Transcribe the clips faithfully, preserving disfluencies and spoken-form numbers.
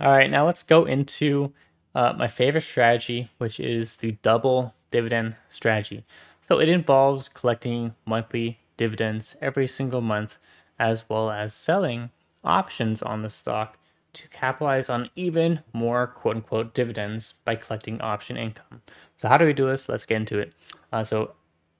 All right, now let's go into uh, my favorite strategy, which is the double dividend strategy. So it involves collecting monthly dividends every single month, as well as selling options on the stock to capitalize on even more quote unquote dividends by collecting option income. So how do we do this? Let's get into it. Uh, so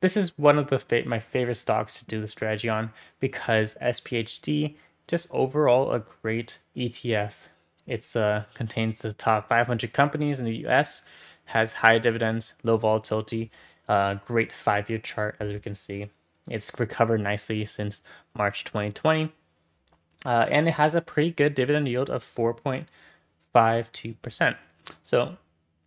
this is one of the fa my favorite stocks to do the strategy on, because S P H D, just overall a great E T F. It's uh, contains the top five hundred companies in the U S, has high dividends, low volatility, uh, great five-year chart, as you can see. It's recovered nicely since March twenty twenty. Uh, and it has a pretty good dividend yield of four point five two percent. So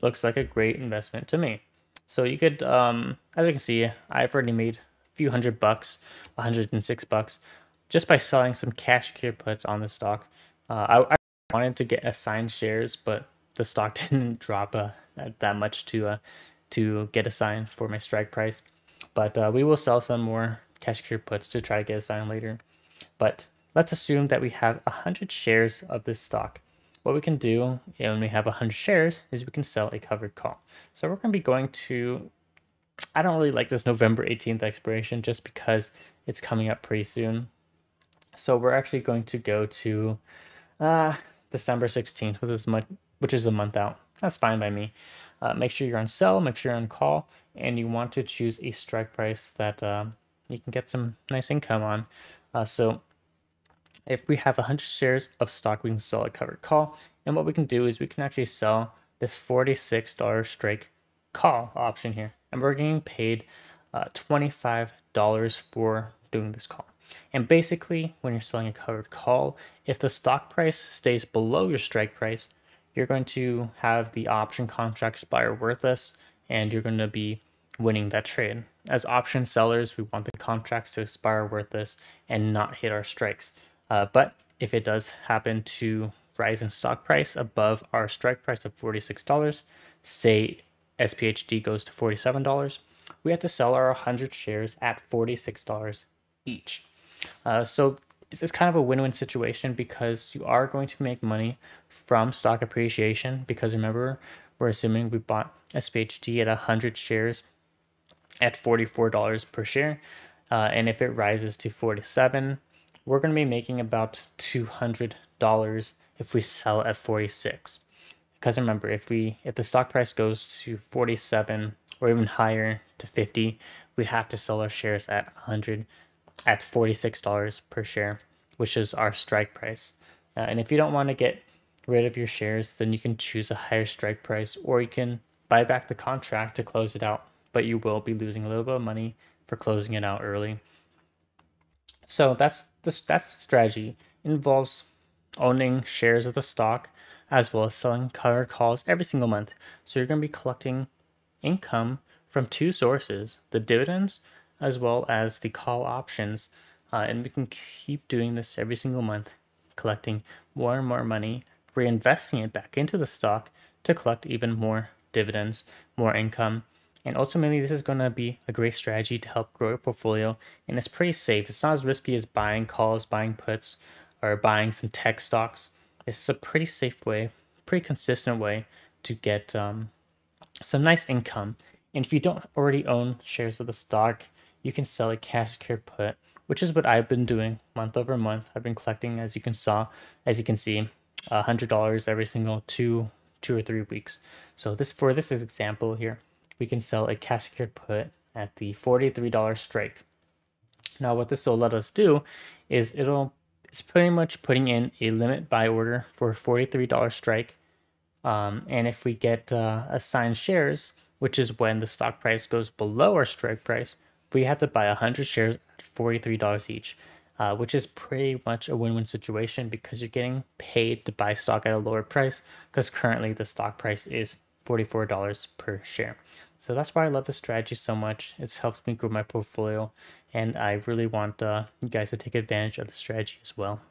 looks like a great investment to me. So you could, um, as you can see, I've already made a few hundred bucks, one hundred six bucks, just by selling some cash clear puts on the stock. Uh, I, I wanted to get assigned shares, but the stock didn't drop uh, that much to uh, to get assigned for my strike price. But uh, we will sell some more cash clear puts to try to get assigned later. But let's assume that we have one hundred shares of this stock. What we can do when we have one hundred shares is we can sell a covered call. So we're going to be going to, I don't really like this November eighteenth expiration just because it's coming up pretty soon. So we're actually going to go to uh, December sixteenth, which is, much, which is a month out. That's fine by me. Uh, make sure you're on sell, make sure you're on call, and you want to choose a strike price that uh, you can get some nice income on. Uh, so if we have one hundred shares of stock, we can sell a covered call. And what we can do is we can actually sell this forty-six dollar strike call option here. And we're getting paid uh, twenty-five dollars for doing this call. And basically, when you're selling a covered call, if the stock price stays below your strike price, you're going to have the option contract expire worthless, and you're going to be winning that trade. As option sellers, we want the contracts to expire worthless and not hit our strikes. Uh, but if it does happen to rise in stock price above our strike price of forty-six dollars, say S P H D goes to forty-seven dollars, we have to sell our one hundred shares at forty-six dollars each. Uh, so it's, it's kind of a win-win situation, because you are going to make money from stock appreciation, because remember, we're assuming we bought S P H D at one hundred shares at forty-four dollars per share. Uh, and if it rises to forty-seven dollars, we're going to be making about two hundred dollars if we sell at forty-six dollars. Because remember, if we if the stock price goes to forty-seven dollars or even higher to fifty dollars, we have to sell our shares at one hundred dollars at forty-six dollars per share, which is our strike price. Uh, and if you don't want to get rid of your shares, then you can choose a higher strike price, or you can buy back the contract to close it out, but you will be losing a little bit of money for closing it out early. So that's the, that's the strategy. It involves owning shares of the stock as well as selling covered calls every single month. So you're going to be collecting income from two sources, the dividends as well as the call options. Uh, and we can keep doing this every single month, collecting more and more money, reinvesting it back into the stock to collect even more dividends, more income. And ultimately, this is going to be a great strategy to help grow your portfolio. And it's pretty safe. It's not as risky as buying calls, buying puts, or buying some tech stocks. This is a pretty safe way, pretty consistent way to get um, some nice income. And if you don't already own shares of the stock, you can sell a cash clear put, which is what I've been doing month over month. I've been collecting, as you can saw, as you can see, one hundred dollars every single two, two or three weeks. So this for this is example here. We can sell a cash cleared put at the forty-three dollar strike. Now what this will let us do is it'll it's pretty much putting in a limit buy order for a forty-three dollar strike. Um, and if we get uh, assigned shares, which is when the stock price goes below our strike price, we have to buy one hundred shares at forty-three dollars each, uh, which is pretty much a win-win situation, because you're getting paid to buy stock at a lower price, because currently the stock price is forty-four dollars per share. So that's why I love this strategy so much. It's helped me grow my portfolio, and I really want uh, you guys to take advantage of the strategy as well.